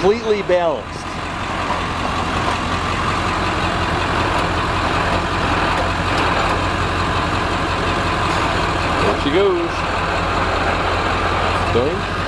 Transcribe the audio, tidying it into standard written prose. completely balanced. There she goes. Okay.